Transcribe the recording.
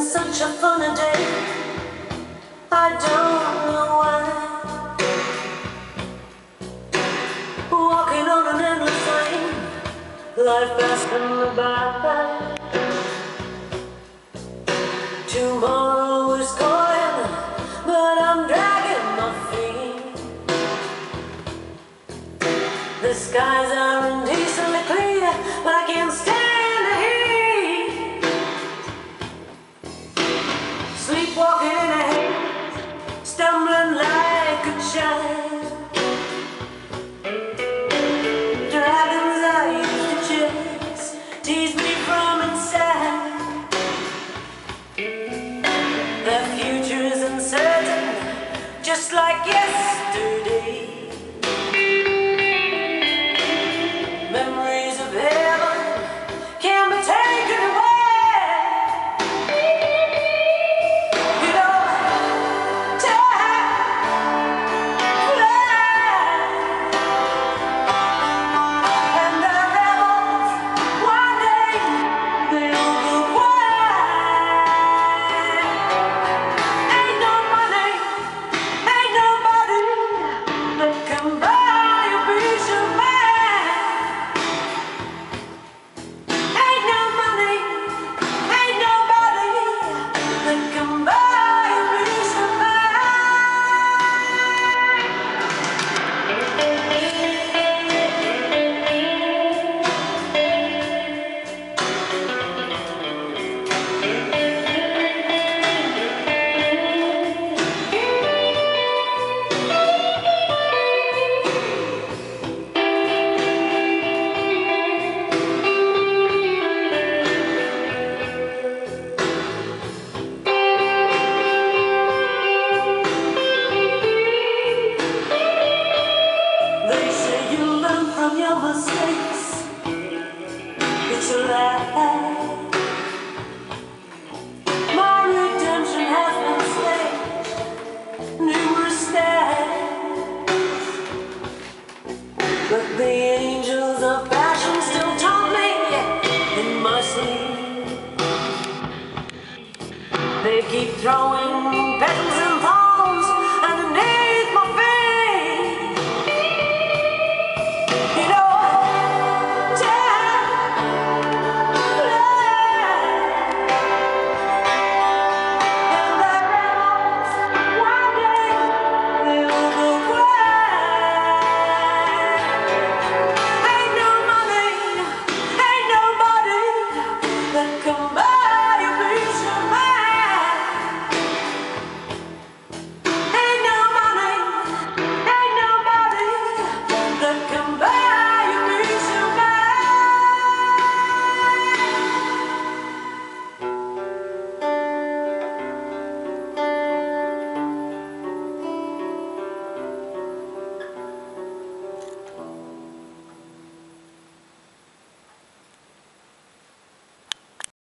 having such a fun day. I don't know why. Walking on an endless lane, life passing me by. Tomorrow is going, but I'm dragging my feet. The skies are indecently clear, but I can't stand the heat. Sleepwalking in a haze, stumbling like a child. Dragons I used to chase tease me from inside. The future is uncertain, just like yesterday. Memories of heaven can be taken away. You know, time flies. And the rebels, one day they'll go wild. Ain't no money, ain't nobody that can buy your peace of mind. Ain't no money, ain't nobody that can buy your peace of mind. They say you learn from your mistakes. It's a lie. My redemption has been staged numerous times, but the angels of passion still taunt me in my sleep. They keep throwing petals and thorns.